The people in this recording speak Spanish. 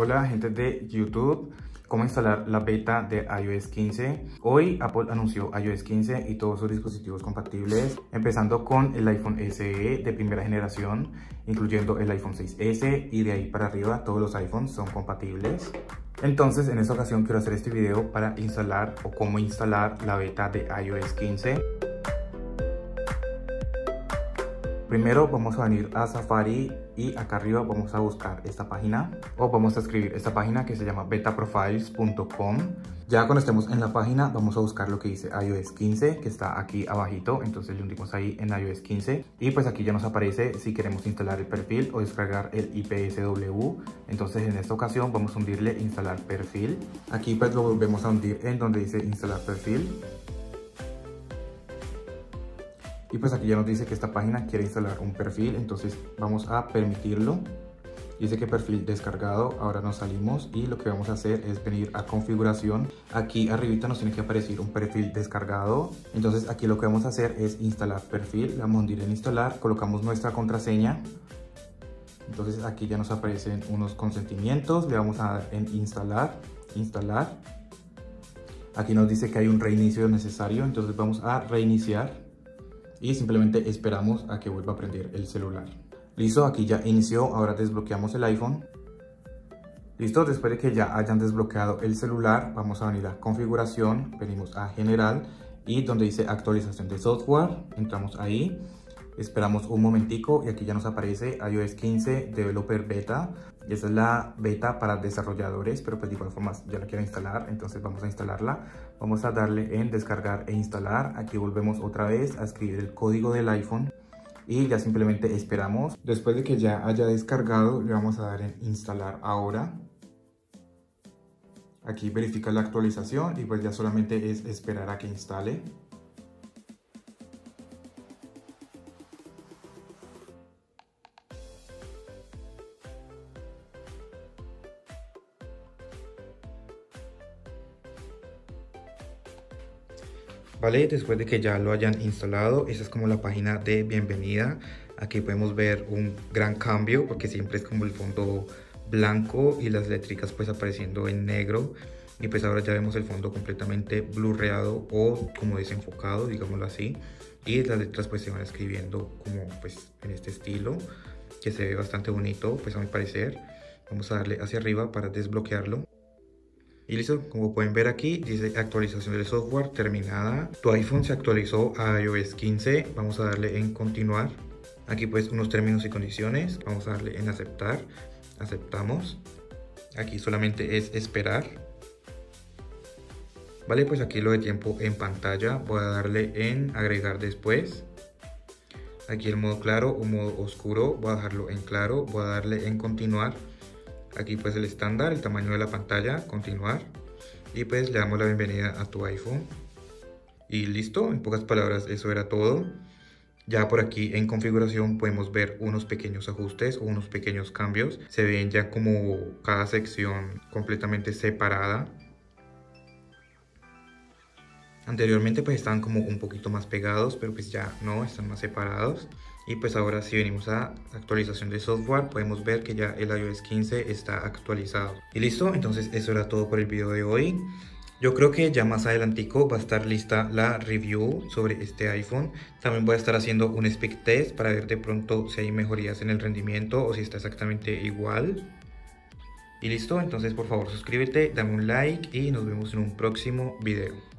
Hola gente de YouTube, ¿cómo instalar la beta de iOS 15? Hoy Apple anunció iOS 15 y todos sus dispositivos compatibles, empezando con el iPhone SE de primera generación, incluyendo el iPhone 6S y de ahí para arriba todos los iPhones son compatibles. Entonces en esta ocasión quiero hacer este video para instalar o cómo instalar la beta de iOS 15. Primero vamos a venir a Safari y acá arriba vamos a buscar esta página o vamos a escribir esta página que se llama betaprofiles.com. Ya cuando estemos en la página vamos a buscar lo que dice iOS 15 que está aquí abajito, entonces le hundimos ahí en iOS 15 y pues aquí ya nos aparece si queremos instalar el perfil o descargar el IPSW. Entonces en esta ocasión vamos a hundirle instalar perfil. Aquí pues lo volvemos a hundir en donde dice instalar perfil. Y pues aquí ya nos dice que esta página quiere instalar un perfil, entonces vamos a permitirlo. Dice que perfil descargado, ahora nos salimos y lo que vamos a hacer es venir a configuración. Aquí arribita nos tiene que aparecer un perfil descargado, entonces aquí lo que vamos a hacer es instalar perfil, le vamos a ir en instalar, colocamos nuestra contraseña. Entonces aquí ya nos aparecen unos consentimientos, le vamos a dar en instalar. Aquí nos dice que hay un reinicio necesario, entonces vamos a reiniciar. Y simplemente esperamos a que vuelva a prender el celular. Listo, aquí ya inició, ahora desbloqueamos el iPhone. Listo, después de que ya hayan desbloqueado el celular, vamos a venir a configuración, venimos a general y donde dice actualización de software, entramos ahí, esperamos un momentico y aquí ya nos aparece iOS 15 Developer Beta. Y esa es la beta para desarrolladores, pero pues de igual forma ya la quiero instalar, entonces vamos a instalarla. Vamos a darle en descargar e instalar. Aquí volvemos otra vez a escribir el código del iPhone y ya simplemente esperamos. Después de que ya haya descargado, le vamos a dar en instalar ahora. Aquí verifica la actualización y pues ya solamente es esperar a que instale. Vale, después de que ya lo hayan instalado, esa es como la página de bienvenida. Aquí podemos ver un gran cambio porque siempre es como el fondo blanco y las letricas pues apareciendo en negro. Y pues ahora ya vemos el fondo completamente blurreado o como desenfocado, digámoslo así. Y las letras pues se van escribiendo como pues en este estilo que se ve bastante bonito pues a mi parecer. Vamos a darle hacia arriba para desbloquearlo. Y listo, como pueden ver aquí, dice actualización del software terminada. Tu iPhone se actualizó a iOS 15. Vamos a darle en continuar. Aquí pues unos términos y condiciones. Vamos a darle en aceptar. Aceptamos. Aquí solamente es esperar. Vale, pues aquí lo de tiempo en pantalla. Voy a darle en agregar después. Aquí el modo claro o modo oscuro. Voy a dejarlo en claro. Voy a darle en continuar. Aquí pues el estándar, el tamaño de la pantalla, continuar. Y pues le damos la bienvenida a tu iPhone. Y listo, en pocas palabras eso era todo. Ya por aquí en configuración podemos ver unos pequeños ajustes o unos pequeños cambios. Se ven ya como cada sección completamente separada. Anteriormente pues estaban como un poquito más pegados, pero pues ya no, están más separados. Y pues ahora si venimos a actualización de software, podemos ver que ya el iOS 15 está actualizado. Y listo, entonces eso era todo por el video de hoy. Yo creo que ya más adelantico va a estar lista la review sobre este iPhone. También voy a estar haciendo un speed test para ver de pronto si hay mejorías en el rendimiento o si está exactamente igual. Y listo, entonces por favor suscríbete, dame un like y nos vemos en un próximo video.